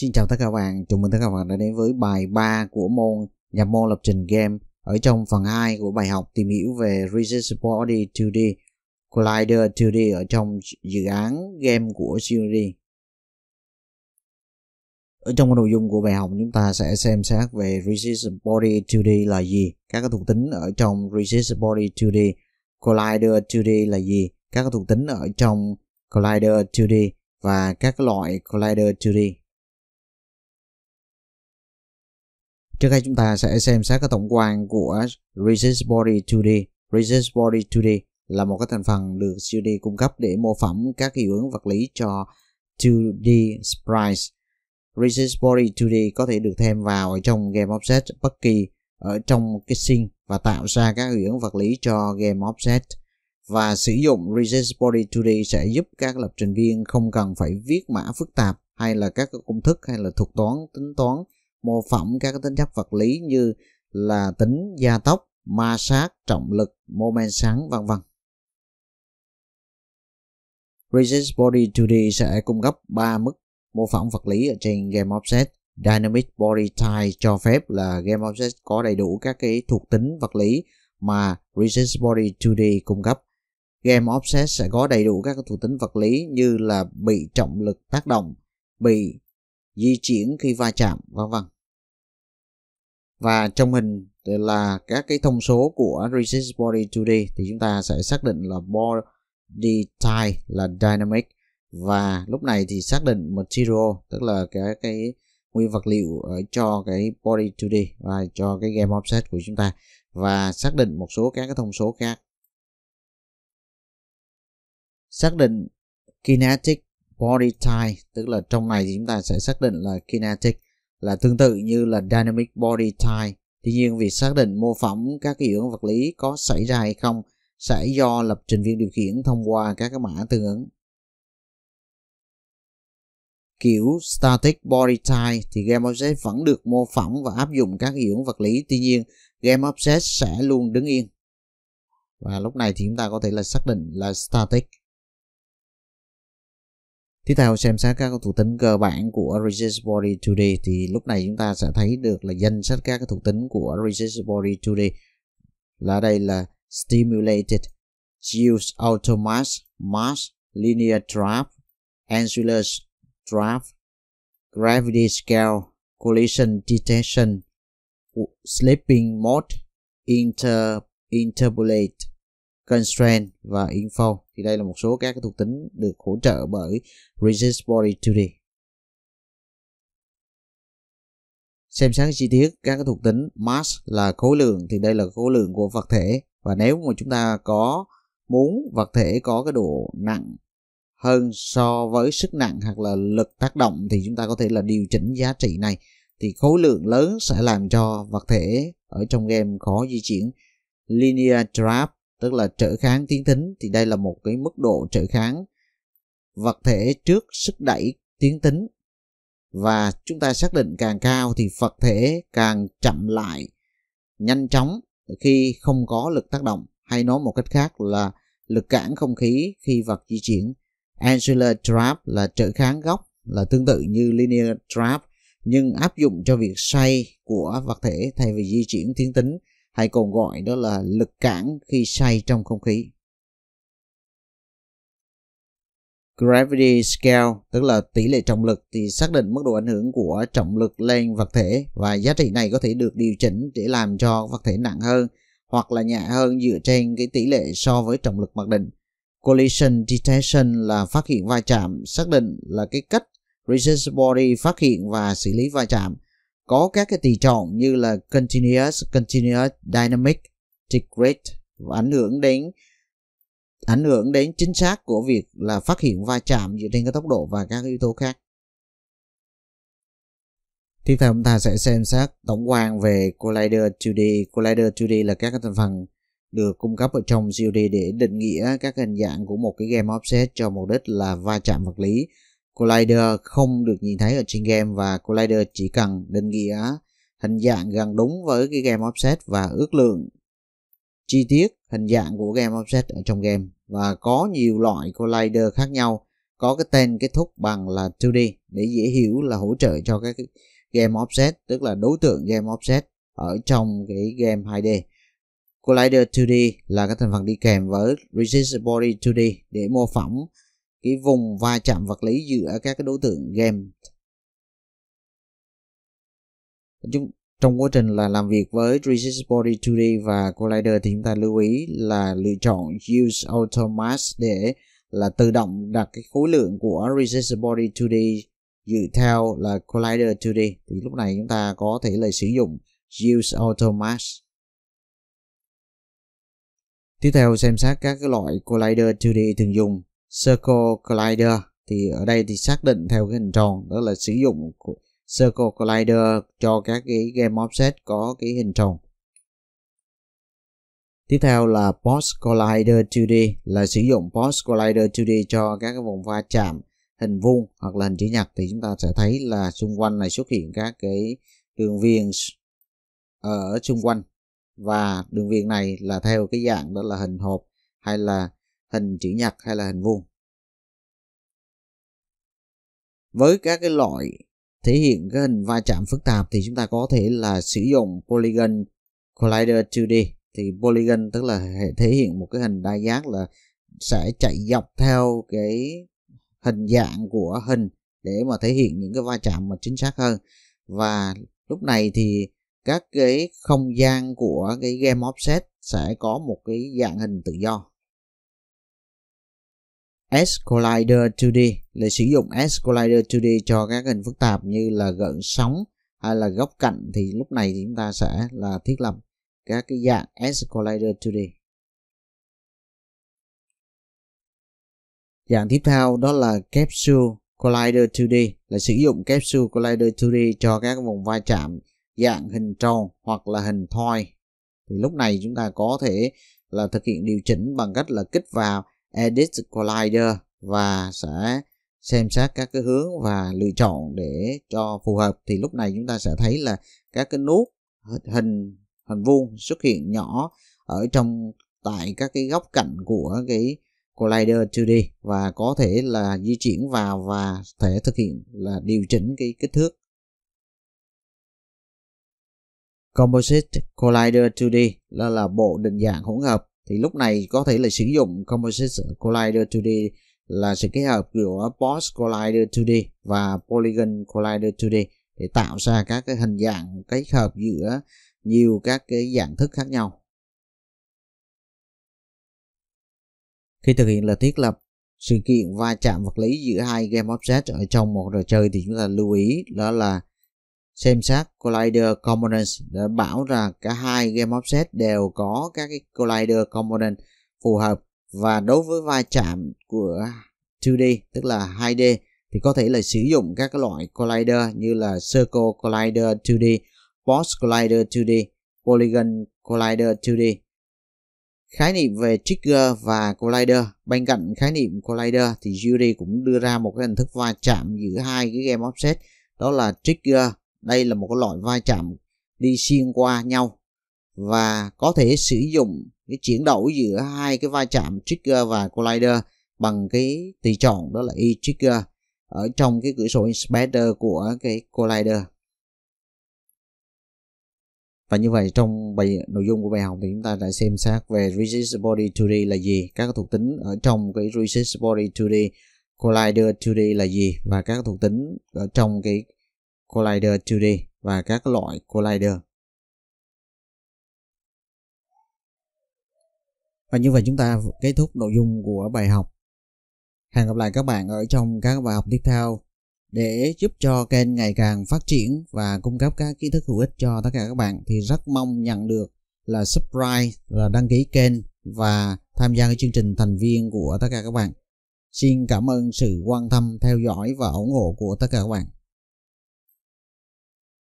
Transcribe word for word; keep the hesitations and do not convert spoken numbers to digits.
Xin chào tất cả các bạn, chào mừng tất cả các bạn đã đến với bài ba của môn nhập môn lập trình game. Ở trong phần hai của bài học tìm hiểu về Rigidbody two D, Collider two D ở trong dự án game của Unity. Ở trong nội dung của bài học chúng ta sẽ xem xét về Rigidbody two D là gì, các thuộc tính ở trong Rigidbody two D, Collider two D là gì, các thuộc tính ở trong Collider two D và các loại Collider two D. Trước đây chúng ta sẽ xem xét các tổng quan của Rigidbody two D. Rigidbody two D là một cái thành phần được Unity cung cấp để mô phỏng các hiệu ứng vật lý cho two D sprites. Rigidbody two D có thể được thêm vào ở trong Game Object bất kỳ ở trong cái scene và tạo ra các hiệu ứng vật lý cho Game Object. Và sử dụng Rigidbody two D sẽ giúp các lập trình viên không cần phải viết mã phức tạp hay là các công thức hay là thuật toán, tính toán, mô phỏng các tính chất vật lý như là tính gia tốc, ma sát, trọng lực, mô men sáng, vân vân. Rigidbody two D sẽ cung cấp ba mức mô phỏng vật lý ở trên Game Object. Dynamic Body Type cho phép là Game Object có đầy đủ các cái thuộc tính vật lý mà Rigidbody two D cung cấp. Game Object sẽ có đầy đủ các thuộc tính vật lý như là bị trọng lực tác động, bị di chuyển khi va chạm, vân vân. Và trong hình là các cái thông số của Rigidbody two D thì chúng ta sẽ xác định là Body Type là Dynamic, và lúc này thì xác định Material tức là cái, cái nguyên vật liệu ở cho cái Body two D và cho cái Game Object của chúng ta, và xác định một số các cái thông số khác. Xác định Kinetic Body Type, tức là trong này thì chúng ta sẽ xác định là Kinetic là tương tự như là Dynamic Body Type. Tuy nhiên việc xác định mô phỏng các cái hiệu ứng vật lý có xảy ra hay không sẽ do lập trình viên điều khiển thông qua các cái mã tương ứng. Kiểu Static Body Type thì Game Object vẫn được mô phỏng và áp dụng các hiệu ứng vật lý, tuy nhiên Game Object sẽ luôn đứng yên. Và lúc này thì chúng ta có thể là xác định là Static. Tiếp theo xem xét các thuộc tính cơ bản của Rigidbody two D thì lúc này chúng ta sẽ thấy được là danh sách các thuộc tính của Rigidbody two D. Là đây là Stimulated, UseAutoMass, Mass, LinearDrag, AngularDrag, Gravity Scale, Collision Detection, Sleeping Mode, Inter, Interpolate, Constraint và Info. Thì đây là một số các thuộc tính được hỗ trợ bởi Rigidbody two D. Xem xét chi tiết các thuộc tính. Mass là khối lượng, thì đây là khối lượng của vật thể, và nếu mà chúng ta có muốn vật thể có cái độ nặng hơn so với sức nặng hoặc là lực tác động thì chúng ta có thể là điều chỉnh giá trị này. Thì khối lượng lớn sẽ làm cho vật thể ở trong game khó di chuyển. Linear Drag tức là trở kháng tiến tính, thì đây là một cái mức độ trở kháng vật thể trước sức đẩy tiến tính, và chúng ta xác định càng cao thì vật thể càng chậm lại nhanh chóng khi không có lực tác động, hay nói một cách khác là lực cản không khí khi vật di chuyển. Angular Drag là trở kháng góc, là tương tự như Linear Drag nhưng áp dụng cho việc xoay của vật thể thay vì di chuyển tiến tính, hay còn gọi đó là lực cản khi xoay trong không khí. Gravity Scale tức là tỷ lệ trọng lực, thì xác định mức độ ảnh hưởng của trọng lực lên vật thể, và giá trị này có thể được điều chỉnh để làm cho vật thể nặng hơn hoặc là nhẹ hơn dựa trên cái tỷ lệ so với trọng lực mặc định. Collision Detection là phát hiện va chạm, xác định là cái cách Rigidbody phát hiện và xử lý va chạm. Có các cái tùy chọn như là continuous, continuous dynamic, degrade và ảnh hưởng đến ảnh hưởng đến chính xác của việc là phát hiện va chạm dựa trên cái tốc độ và các yếu tố khác. Tiếp theo chúng ta sẽ xem xét tổng quan về Collider two D. Collider two D là các thành phần được cung cấp ở trong giê ô đê để định nghĩa các hình dạng của một cái game object cho mục đích là va chạm vật lý. Collider không được nhìn thấy ở trên game, và Collider chỉ cần định nghĩa hình dạng gần đúng với cái game offset và ước lượng chi tiết hình dạng của game offset ở trong game. Và có nhiều loại Collider khác nhau, có cái tên kết thúc bằng là hai D để dễ hiểu, là hỗ trợ cho các game object, tức là đối tượng game object ở trong cái game hai D. Collider hai D là cái thành phần đi kèm với Rigidbody hai D để mô phỏng cái vùng va chạm vật lý giữa các cái đối tượng game. Chúng Trong quá trình là làm việc với Rigidbody hai D và Collider thì chúng ta lưu ý là lựa chọn UseAutoMass để là tự động đặt cái khối lượng của Rigidbody hai D dựa theo là Collider hai D, thì lúc này chúng ta có thể là sử dụng UseAutoMass. Tiếp theo xem xét các cái loại Collider hai D thường dùng. Circle Collider thì ở đây thì xác định theo cái hình tròn, đó là sử dụng Circle Collider cho các cái game offset có cái hình tròn. Tiếp theo là Box Collider hai D là sử dụng Box Collider hai D cho các cái vùng va chạm hình vuông hoặc là hình chữ nhật, thì chúng ta sẽ thấy là xung quanh này xuất hiện các cái đường viền ở xung quanh, và đường viền này là theo cái dạng đó là hình hộp hay là hình chữ nhật hay là hình vuông. Với các cái loại thể hiện cái hình va chạm phức tạp thì chúng ta có thể là sử dụng Polygon Collider hai D. Thì Polygon tức là thể hiện một cái hình đa giác, là sẽ chạy dọc theo cái hình dạng của hình để mà thể hiện những cái va chạm mà chính xác hơn. Và lúc này thì các cái không gian của cái game offset sẽ có một cái dạng hình tự do. S-Collider hai D là sử dụng S-Collider hai D cho các hình phức tạp như là gợn sóng hay là góc cạnh, thì lúc này thì chúng ta sẽ là thiết lập các cái dạng S-Collider hai D. Dạng tiếp theo đó là Capsule Collider hai D là sử dụng Capsule Collider hai D cho các vùng va chạm dạng hình tròn hoặc là hình thoi, thì lúc này chúng ta có thể là thực hiện điều chỉnh bằng cách là kích vào Edit Collider và sẽ xem xét các cái hướng và lựa chọn để cho phù hợp, thì lúc này chúng ta sẽ thấy là các cái nút hình hình vuông xuất hiện nhỏ ở trong tại các cái góc cạnh của cái Collider hai D, và có thể là di chuyển vào và thể thực hiện là điều chỉnh cái kích thước. Composite Collider hai D là, là bộ định dạng hỗn hợp, thì lúc này có thể là sử dụng Composite Collider hai D là sự kết hợp giữa Box Collider hai D và Polygon Collider hai D để tạo ra các cái hình dạng kết hợp giữa nhiều các cái dạng thức khác nhau. Khi thực hiện là thiết lập sự kiện va chạm vật lý giữa hai game object ở trong một trò chơi thì chúng ta lưu ý đó là xem xét Collider Components để bảo rằng cả hai game offset đều có các cái Collider Component phù hợp, và đối với va chạm của hai D tức là hai D thì có thể là sử dụng các cái loại Collider như là Circle Collider hai D, Box Collider hai D, Polygon Collider hai D. Khái niệm về Trigger và Collider. Bên cạnh khái niệm Collider thì Unity cũng đưa ra một cái hình thức va chạm giữa hai cái game offset, đó là Trigger. Đây là một cái loại va chạm đi xuyên qua nhau và có thể sử dụng cái chuyển đổi giữa hai cái va chạm Trigger và Collider bằng cái tùy chọn đó là E-Trigger ở trong cái cửa sổ Inspector của cái Collider. Và như vậy trong bài nội dung của bài học thì chúng ta đã xem xét về Rigidbody hai D là gì, các thuộc tính ở trong cái Rigidbody hai D, Collider hai D là gì và các thuộc tính ở trong cái Collider hai D và các loại Collider. Và như vậy chúng ta kết thúc nội dung của bài học. Hẹn gặp lại các bạn ở trong các bài học tiếp theo. Để giúp cho kênh ngày càng phát triển và cung cấp các kiến thức hữu ích cho tất cả các bạn thì rất mong nhận được là subscribe, là đăng ký kênh và tham gia cái chương trình thành viên của tất cả các bạn. Xin cảm ơn sự quan tâm, theo dõi và ủng hộ của tất cả các bạn.